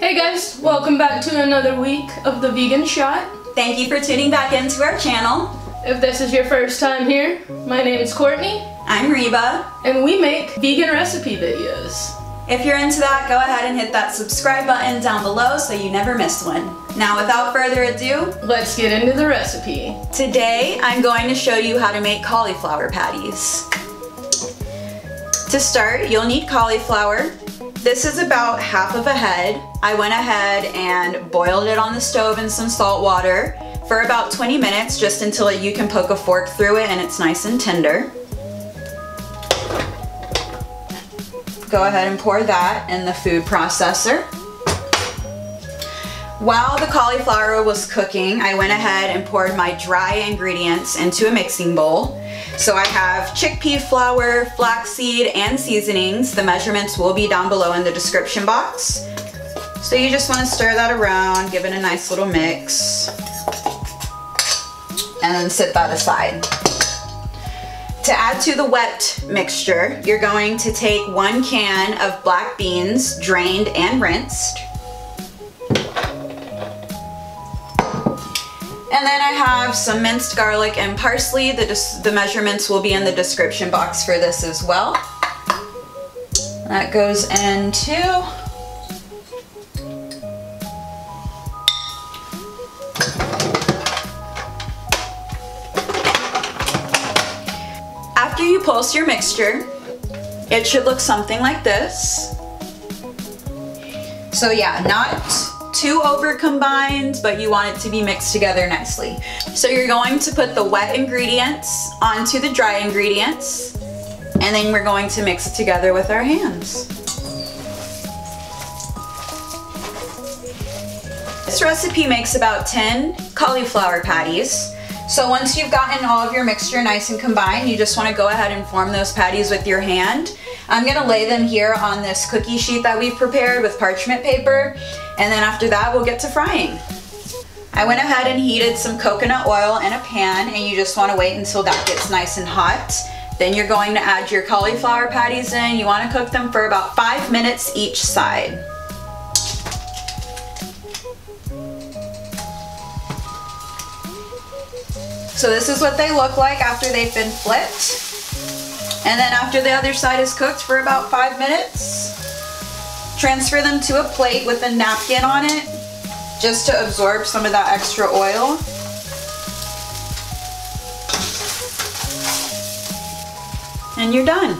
Hey guys, welcome back to another week of the Vegan Shot. Thank you for tuning back into our channel. If this is your first time here, my name is Courtney. I'm Reba. And we make vegan recipe videos. If you're into that, go ahead and hit that subscribe button down below so you never miss one. Now without further ado, let's get into the recipe. Today, I'm going to show you how to make cauliflower patties. To start, you'll need cauliflower. This is about half of a head. I went ahead and boiled it on the stove in some salt water for about 20 minutes, just until you can poke a fork through it and it's nice and tender. Go ahead and pour that in the food processor. While the cauliflower was cooking, I went ahead and poured my dry ingredients into a mixing bowl. So I have chickpea flour, flaxseed, and seasonings. The measurements will be down below in the description box. So you just want to stir that around, give it a nice little mix, and then set that aside. To add to the wet mixture, you're going to take 1 can of black beans, drained and rinsed. And then I have some minced garlic and parsley. The measurements will be in the description box for this as well. That goes in too. After you pulse your mixture, it should look something like this. So yeah, not too over combined, but you want it to be mixed together nicely. So you're going to put the wet ingredients onto the dry ingredients, and then we're going to mix it together with our hands. This recipe makes about 10 cauliflower patties. So once you've gotten all of your mixture nice and combined, you just want to go ahead and form those patties with your hand. I'm going to lay them here on this cookie sheet that we've prepared with parchment paper, and then after that we'll get to frying. I went ahead and heated some coconut oil in a pan, and you just want to wait until that gets nice and hot. Then you're going to add your cauliflower patties in. You want to cook them for about 5 minutes each side. So this is what they look like after they've been flipped. And then after the other side is cooked for about 5 minutes, transfer them to a plate with a napkin on it just to absorb some of that extra oil. And you're done.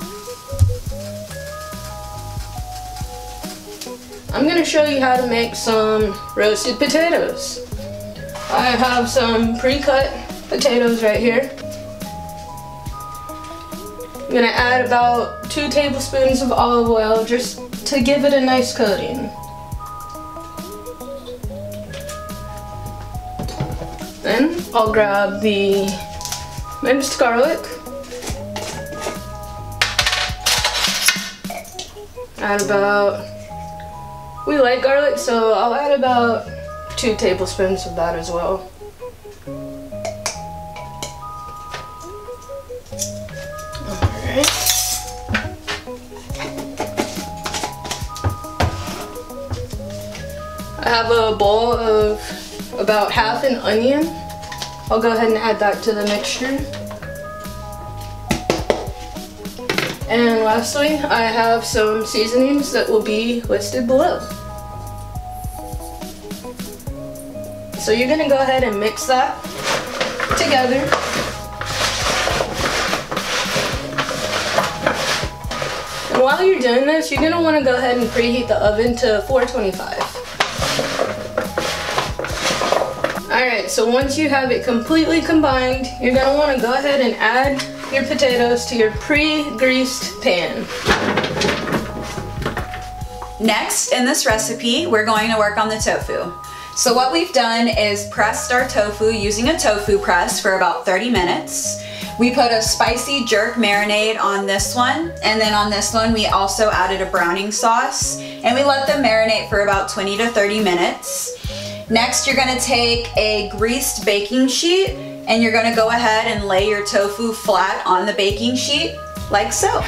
I'm gonna show you how to make some roasted potatoes. I have some pre-cut potatoes right here. I'm gonna add about 2 tablespoons of olive oil just to give it a nice coating. Then I'll grab the minced garlic, add about, we like garlic, so I'll add about 2 tablespoons of that as well. I have a bowl of about half an onion. I'll go ahead and add that to the mixture. And lastly, I have some seasonings that will be listed below. So you're gonna go ahead and mix that together. And while you're doing this, you're gonna wanna go ahead and preheat the oven to 425. Alright, so once you have it completely combined, you're going to want to go ahead and add your potatoes to your pre-greased pan. Next, in this recipe, we're going to work on the tofu. So what we've done is pressed our tofu using a tofu press for about 30 minutes. We put a spicy jerk marinade on this one, and then on this one we also added a browning sauce, and we let them marinate for about 20 to 30 minutes. Next, you're gonna take a greased baking sheet and you're gonna go ahead and lay your tofu flat on the baking sheet, like so.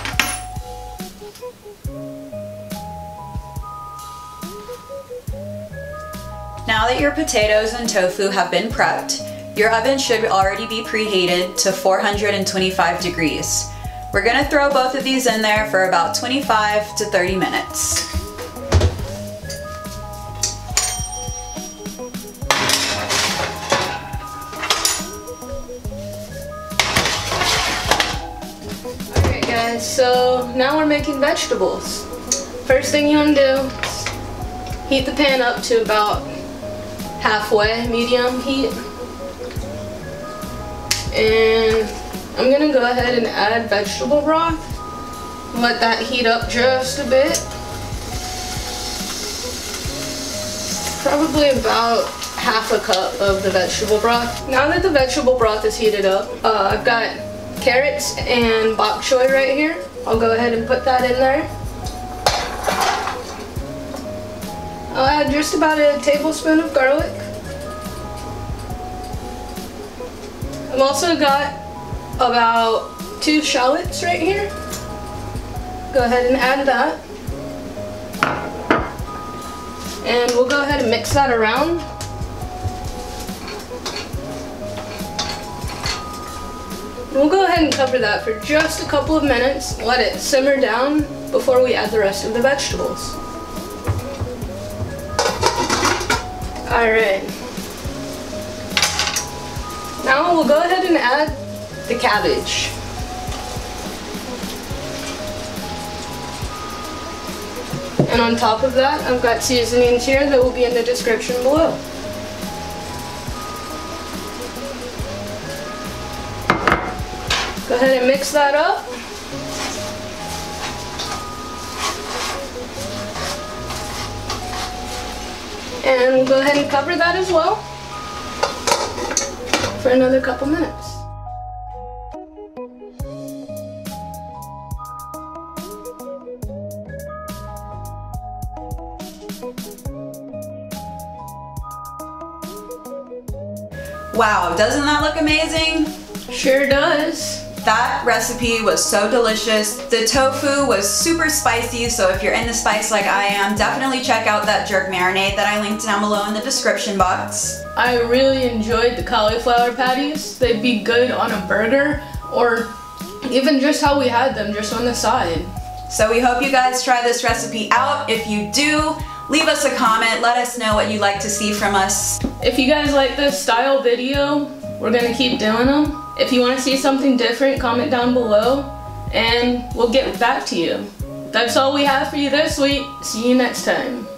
Now that your potatoes and tofu have been prepped, your oven should already be preheated to 425 degrees. We're gonna throw both of these in there for about 25 to 30 minutes. Alright guys, so now we're making vegetables. First thing you wanna do is heat the pan up to about halfway, medium heat. And I'm gonna go ahead and add vegetable broth. Let that heat up just a bit. Probably about half a cup of the vegetable broth. Now that the vegetable broth is heated up, I've got carrots and bok choy right here. I'll go ahead and put that in there. I'll add just about a tablespoon of garlic. I've also got about 2 shallots right here. Go ahead and add that. And we'll go ahead and mix that around. We'll go ahead and cover that for just a couple of minutes. Let it simmer down before we add the rest of the vegetables. Alright. Now we'll go ahead and add the cabbage. And on top of that, I've got seasonings here that will be in the description below. Go ahead and mix that up. And go ahead and cover that as well for another couple minutes. Wow, doesn't that look amazing? Sure does. That recipe was so delicious. The tofu was super spicy, so if you're into spice like I am, definitely check out that jerk marinade that I linked down below in the description box. I really enjoyed the cauliflower patties. They'd be good on a burger or even just how we had them, just on the side. So we hope you guys try this recipe out. If you do, leave us a comment, let us know what you'd like to see from us. If you guys like this style video, we're gonna keep doing them. If you wanna see something different, comment down below and we'll get back to you. That's all we have for you this week. See you next time.